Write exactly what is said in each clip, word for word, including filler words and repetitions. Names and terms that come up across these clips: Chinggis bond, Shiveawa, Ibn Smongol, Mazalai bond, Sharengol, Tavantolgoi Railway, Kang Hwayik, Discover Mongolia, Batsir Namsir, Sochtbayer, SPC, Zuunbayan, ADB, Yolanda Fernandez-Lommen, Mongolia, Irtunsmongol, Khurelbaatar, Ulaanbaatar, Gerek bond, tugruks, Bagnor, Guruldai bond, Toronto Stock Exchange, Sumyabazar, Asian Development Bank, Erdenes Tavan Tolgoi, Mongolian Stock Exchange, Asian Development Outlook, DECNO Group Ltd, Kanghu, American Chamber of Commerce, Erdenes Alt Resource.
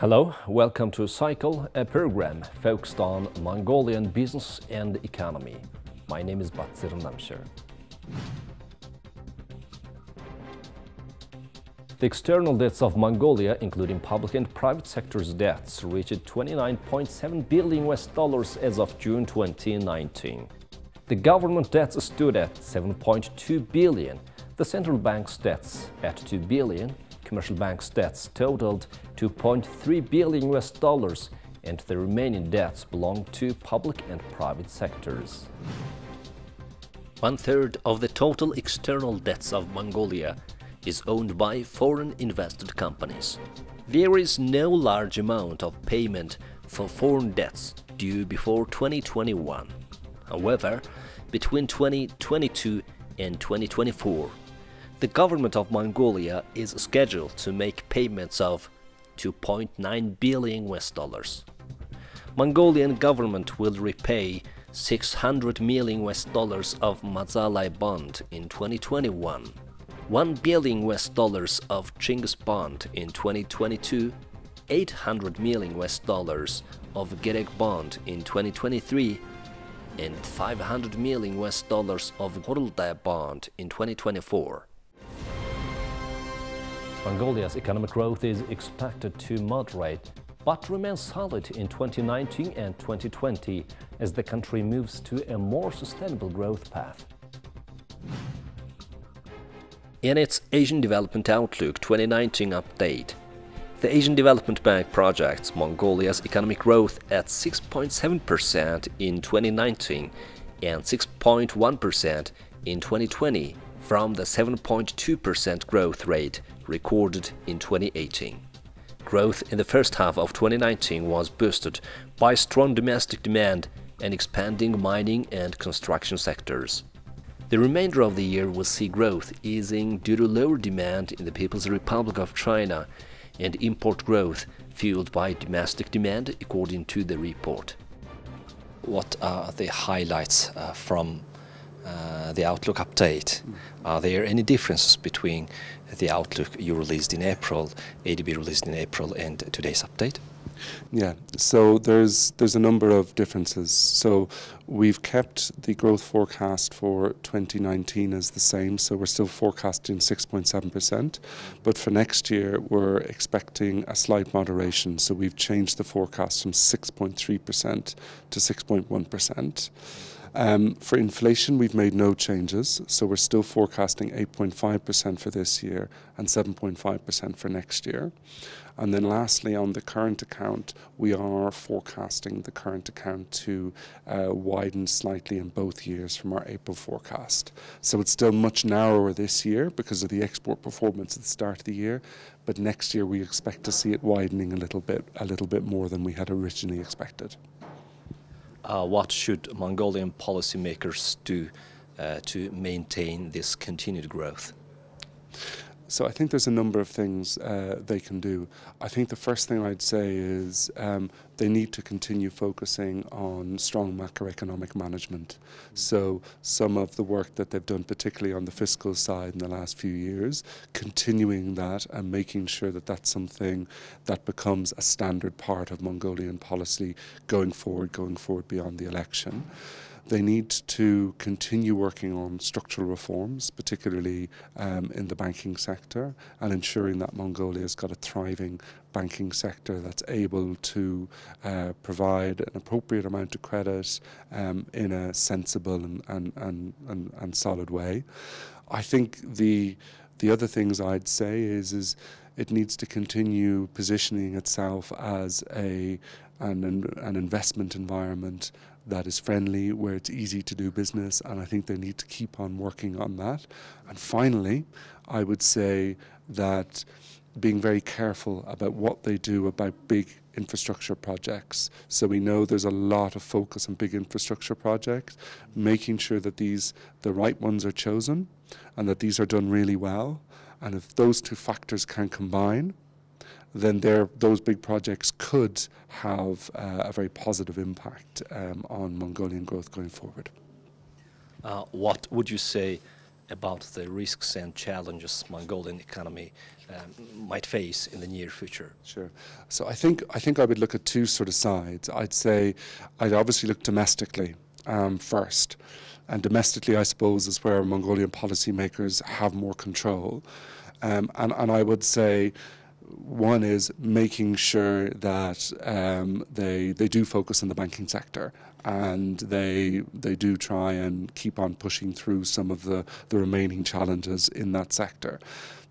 Hello, welcome to Cycle, a program focused on Mongolian business and economy. My name is Batsir Namsir. The external debts of Mongolia, including public and private sectors debts, reached twenty-nine point seven billion U S dollars as of June twenty nineteen. The government debts stood at seven point two billion, the central bank's debts at two billion, commercial bank's debts totaled two point three billion U S dollars, and the remaining debts belong to public and private sectors. One-third of the total external debts of Mongolia is owned by foreign invested companies. There is no large amount of payment for foreign debts due before twenty twenty-one. However, between twenty twenty-two and twenty twenty-four, the government of Mongolia is scheduled to make payments of two point nine billion U S dollars. Mongolian government will repay six hundred million U S dollars of Mazalai bond in twenty twenty-one, one billion U S dollars of Chinggis bond in twenty twenty-two, eight hundred million U S dollars of Gerek bond in twenty twenty-three, and five hundred million U S dollars of Guruldai bond in twenty twenty-four. Mongolia's economic growth is expected to moderate, but remains solid in twenty nineteen and twenty twenty as the country moves to a more sustainable growth path. In its Asian Development Outlook twenty nineteen update, the Asian Development Bank projects Mongolia's economic growth at six point seven percent in twenty nineteen and six point one percent in twenty twenty, from the seven point two percent growth rate recorded in twenty eighteen. Growth in the first half of twenty nineteen was boosted by strong domestic demand and expanding mining and construction sectors. The remainder of the year will see growth easing due to lower demand in the People's Republic of China and import growth fueled by domestic demand, according to the report. What are the highlights uh, from Uh, the Outlook update? Are there any differences between the Outlook you released in April, A D B released in April, and today's update? Yeah, so there's there's a number of differences. So we've kept the growth forecast for twenty nineteen as the same, so we're still forecasting six point seven percent, but for next year we're expecting a slight moderation, so we've changed the forecast from six point three percent to six point one percent. Um, for inflation, we've made no changes, so we're still forecasting eight point five percent for this year and seven point five percent for next year. And then lastly, on the current account, we are forecasting the current account to uh, widen slightly in both years from our April forecast. So it's still much narrower this year because of the export performance at the start of the year, but next year we expect to see it widening a little bit, a little bit more than we had originally expected. Uh, what should Mongolian policymakers do uh, to maintain this continued growth? So I think there's a number of things uh, they can do. I think the first thing I'd say is um, they need to continue focusing on strong macroeconomic management. So some of the work that they've done, particularly on the fiscal side in the last few years, continuing that and making sure that that's something that becomes a standard part of Mongolian policy going forward, going forward beyond the election. They need to continue working on structural reforms, particularly um, in the banking sector, and ensuring that Mongolia's got a thriving banking sector that's able to uh, provide an appropriate amount of credit um, in a sensible and, and, and, and, and solid way. I think the, the other things I'd say is, is it needs to continue positioning itself as a, an, an investment environment that is friendly, where it's easy to do business, and I think they need to keep on working on that. And finally, I would say that being very careful about what they do about big infrastructure projects. So we know there's a lot of focus on big infrastructure projects, making sure that these, the right ones are chosen and that these are done really well. And if those two factors can combine, then there, those big projects could have uh, a very positive impact um, on Mongolian growth going forward. Uh, what would you say about the risks and challenges Mongolian economy um, might face in the near future? Sure. So I think, I think I would look at two sort of sides. I'd say I'd obviously look domestically um, first. And domestically, I suppose, is where Mongolian policymakers have more control. Um, and, and I would say one is making sure that um, they, they do focus on the banking sector, and they, they do try and keep on pushing through some of the, the remaining challenges in that sector.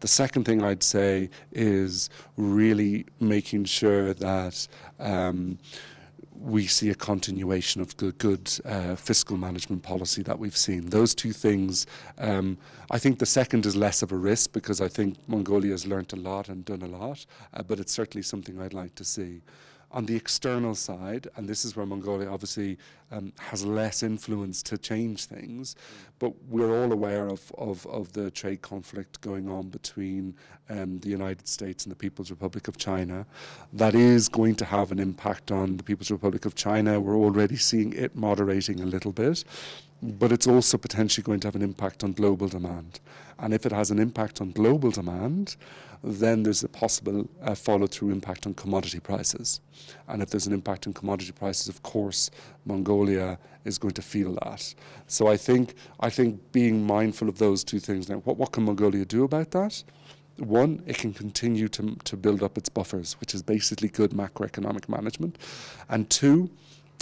The second thing I'd say is really making sure that um, we see a continuation of the good uh, fiscal management policy that we've seen. Those two things, um, I think the second is less of a risk, because I think Mongolia has learnt a lot and done a lot, uh, but it's certainly something I'd like to see. On the external side, and this is where Mongolia obviously um, has less influence to change things, but we're all aware of, of, of the trade conflict going on between um, the United States and the People's Republic of China. That is going to have an impact on the People's Republic of China. We're already seeing it moderating a little bit, but it's also potentially going to have an impact on global demand. And if it has an impact on global demand, then there's a possible uh, follow-through impact on commodity prices. And if there's an impact on commodity prices, of course, Mongolia is going to feel that. So I think, I think being mindful of those two things now, what, what can Mongolia do about that? One, it can continue to, to build up its buffers, which is basically good macroeconomic management. And two,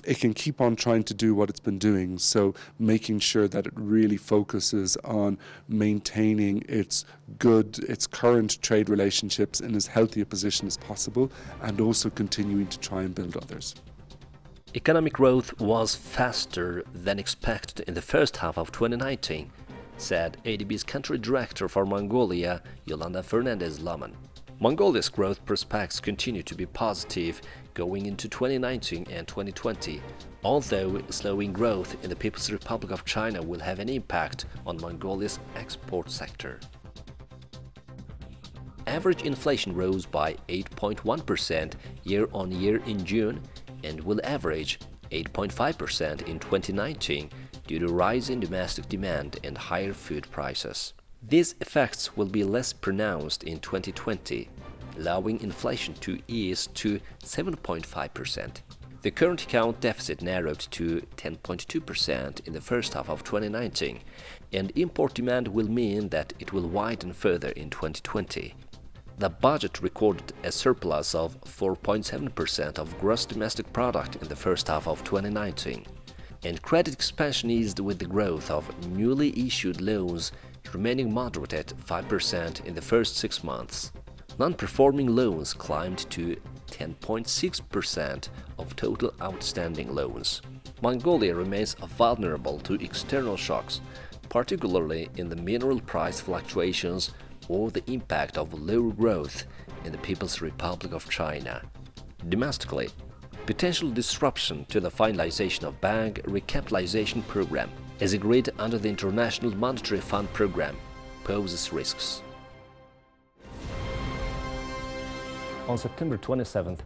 it can keep on trying to do what it's been doing, so making sure that it really focuses on maintaining its good, its current trade relationships in as healthy a position as possible, and also continuing to try and build others. Economic growth was faster than expected in the first half of twenty nineteen, said A D B's country director for Mongolia, Yolanda Fernandez-Lommen. Mongolia's growth prospects continue to be positive going into twenty nineteen and twenty twenty, although slowing growth in the People's Republic of China will have an impact on Mongolia's export sector. Average inflation rose by eight point one percent year-on-year in June and will average eight point five percent in twenty nineteen due to rising domestic demand and higher food prices. These effects will be less pronounced in twenty twenty, allowing inflation to ease to seven point five percent. The current account deficit narrowed to ten point two percent in the first half of twenty nineteen, and import demand will mean that it will widen further in twenty twenty. The budget recorded a surplus of four point seven percent of gross domestic product in the first half of twenty nineteen, and credit expansion eased with the growth of newly issued loans remaining moderate at five percent in the first six months. Non-performing loans climbed to ten point six percent of total outstanding loans. Mongolia remains vulnerable to external shocks, particularly in the mineral price fluctuations or the impact of lower growth in the People's Republic of China. Domestically, potential disruption to the finalization of bank recapitalization program, as agreed under the International Monetary Fund program, poses risks. On September twenty-seventh,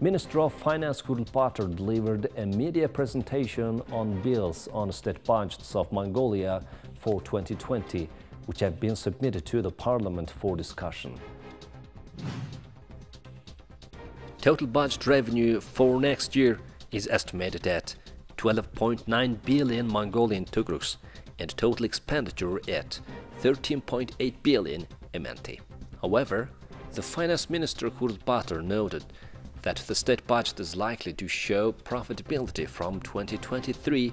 Minister of Finance Khurelbaatar delivered a media presentation on bills on state budgets of Mongolia for twenty twenty, which have been submitted to the Parliament for discussion. Total budget revenue for next year is estimated at twelve point nine billion Mongolian tugruks and total expenditure at thirteen point eight billion M N T. However, the Finance Minister Khurelbaatar noted that the state budget is likely to show profitability from twenty twenty-three,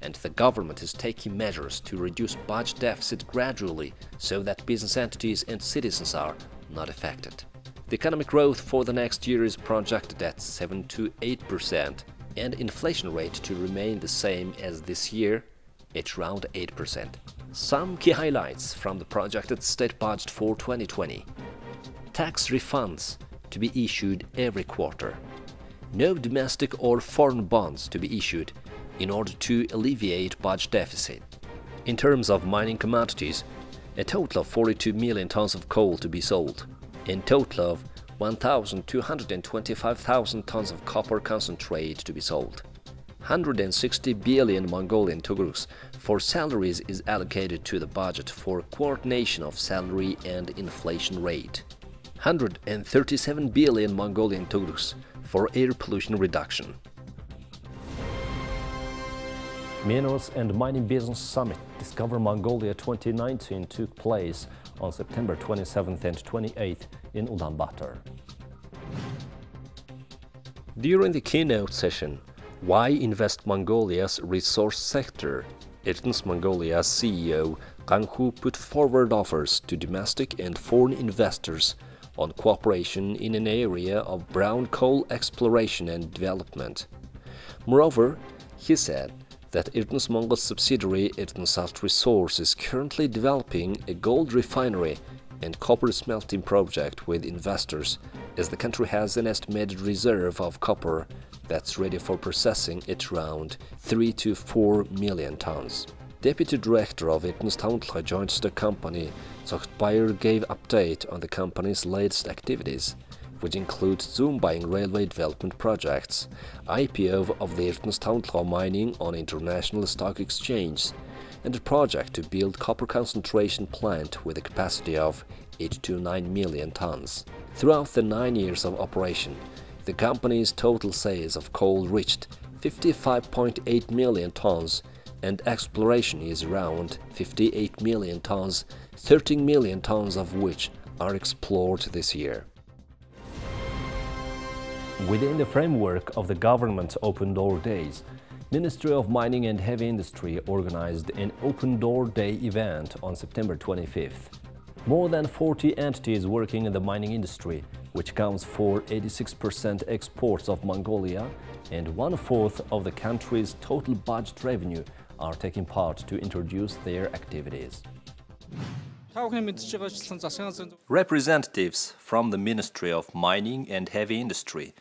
and the government is taking measures to reduce budget deficit gradually so that business entities and citizens are not affected. The economic growth for the next year is projected at seven to eight percent. And inflation rate to remain the same as this year at around eight percent. Some key highlights from the projected state budget for twenty twenty. Tax refunds to be issued every quarter. No domestic or foreign bonds to be issued in order to alleviate budget deficit. In terms of mining commodities, a total of forty-two million tons of coal to be sold. In total of one thousand two hundred twenty-five thousand tons of copper concentrate to be sold. one hundred sixty billion Mongolian tugruks for salaries is allocated to the budget for coordination of salary and inflation rate. one hundred thirty-seven billion Mongolian tugruks for air pollution reduction. Minerals and Mining Business Summit Discover Mongolia twenty nineteen took place on September twenty-seventh and twenty-eighth in Ulaanbaatar. During the keynote session, Why Invest Mongolia's Resource Sector? Irtunsmongolia's C E O Kanghu put forward offers to domestic and foreign investors on cooperation in an area of brown coal exploration and development. Moreover, he said that Irtunsmongol's subsidiary Erdenes Alt Resource is currently developing a gold refinery and copper smelting project with investors, as the country has an estimated reserve of copper that's ready for processing at around three to four million tons. Deputy Director of Erdenes Tavan Tolgoi Joint Stock Company Sochtbayer gave update on the company's latest activities, which includes Zuunbayan railway development projects, I P O of the Erdenes Tavan Tolgoi mining on International Stock Exchange, and a project to build copper concentration plant with a capacity of eight to nine million tons. Throughout the nine years of operation, the company's total sales of coal reached fifty-five point eight million tons, and exploration is around fifty-eight million tons, thirteen million tons of which are explored this year. Within the framework of the government's Open Door Days, Ministry of Mining and Heavy Industry organized an Open Door Day event on September twenty-fifth. More than forty entities working in the mining industry, which counts for eighty-six percent exports of Mongolia and one-fourth of the country's total budget revenue, are taking part to introduce their activities. Representatives from the Ministry of Mining and Heavy Industry,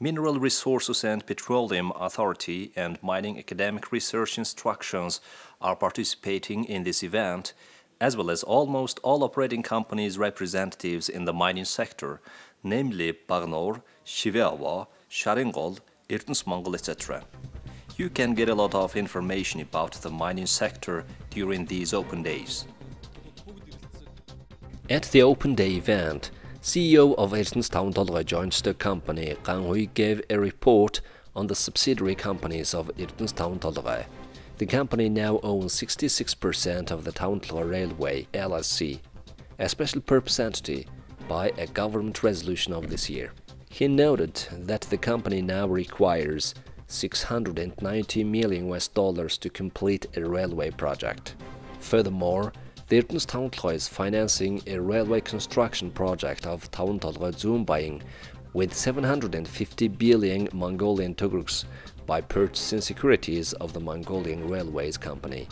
Mineral Resources and Petroleum Authority, and Mining Academic Research Instructions are participating in this event, as well as almost all operating companies' representatives in the mining sector, namely Bagnor, Shiveawa, Sharengol, Irtunsmongol, et cetera. You can get a lot of information about the mining sector during these open days. At the Open Day event, C E O of Erdenes Tavan Tolgoi Joint Stock Company Kang Hwayik gave a report on the subsidiary companies of Erdenes Tavan Tolgoi. The company now owns sixty-six percent of the Tavantolgoi Railway L S C, a special purpose entity, by a government resolution of this year. He noted that the company now requires six hundred ninety million U S dollars to complete a railway project. Furthermore, the Erdenes Tavan Tolgoi is financing a railway construction project of Tavantolgoi-Zuunbayan with seven hundred fifty billion Mongolian tugruks by purchasing securities of the Mongolian Railways Company.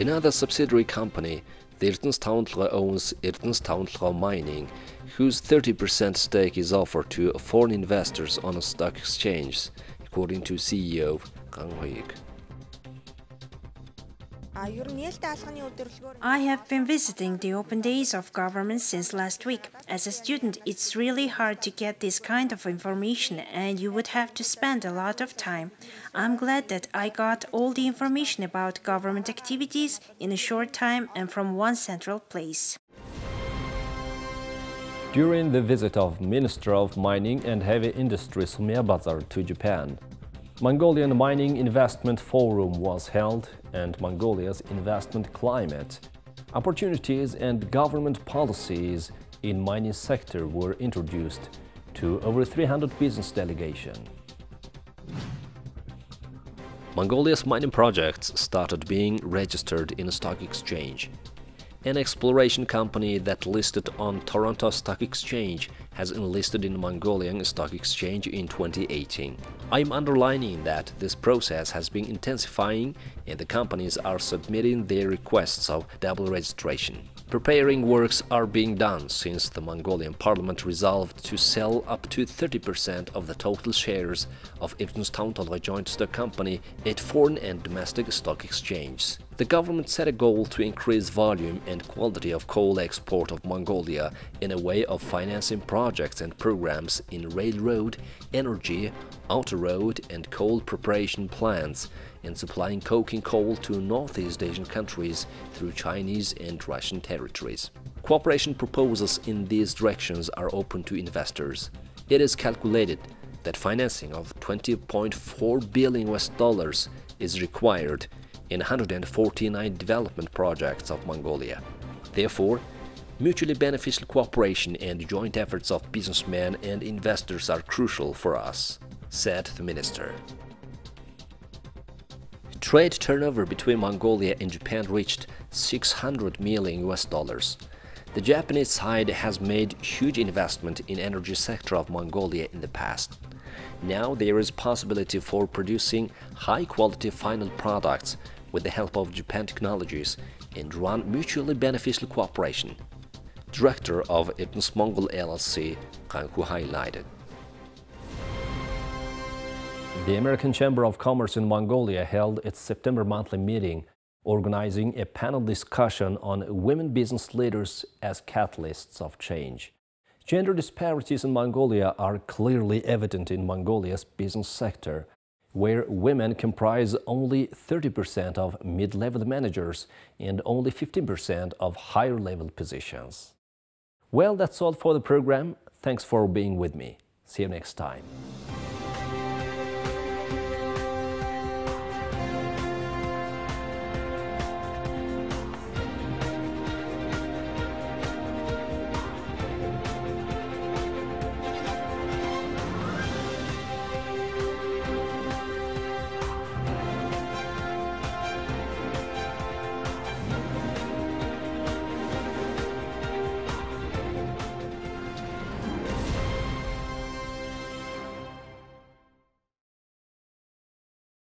Another subsidiary company, the Erdenes Tavan Tolgoi, owns Erdenes Tavan Tolgoi Mining, whose thirty percent stake is offered to foreign investors on a stock exchange, according to C E O Kang Hwayik. I have been visiting the open days of government since last week. As a student, it's really hard to get this kind of information, and you would have to spend a lot of time. I'm glad that I got all the information about government activities in a short time and from one central place. During the visit of Minister of Mining and Heavy Industry Sumyabazar to Japan, Mongolian Mining Investment Forum was held, and Mongolia's investment climate, opportunities and government policies in mining sector were introduced to over three hundred business delegation. Mongolia's mining projects started being registered in a stock exchange. An exploration company that listed on Toronto Stock Exchange has enlisted in Mongolian Stock Exchange in twenty eighteen. I'm underlining that this process has been intensifying and the companies are submitting their requests of double registration. Preparing works are being done since the Mongolian parliament resolved to sell up to thirty percent of the total shares of Erdenes Tavan Tolgoi Joint Stock Company at foreign and domestic stock exchanges. The government set a goal to increase volume and quality of coal export of Mongolia in a way of financing projects and programs in railroad, energy, outer road and coal preparation plants, and supplying coking coal to Northeast Asian countries through Chinese and Russian territories. Cooperation proposals in these directions are open to investors. It is calculated that financing of twenty point four billion U S dollars is required in one hundred forty-nine development projects of Mongolia. Therefore, mutually beneficial cooperation and joint efforts of businessmen and investors are crucial for us, said the minister. Trade turnover between Mongolia and Japan reached six hundred million U S dollars. The Japanese side has made huge investment in energy sector of Mongolia in the past. Now there is possibility for producing high-quality final products with the help of Japan technologies and run mutually beneficial cooperation, director of Ibn Smongol L L C, Kanghu highlighted. The American Chamber of Commerce in Mongolia held its September monthly meeting, organizing a panel discussion on women business leaders as catalysts of change. Gender disparities in Mongolia are clearly evident in Mongolia's business sector, where women comprise only thirty percent of mid-level managers and only fifteen percent of higher-level positions. Well, that's all for the program. Thanks for being with me. See you next time.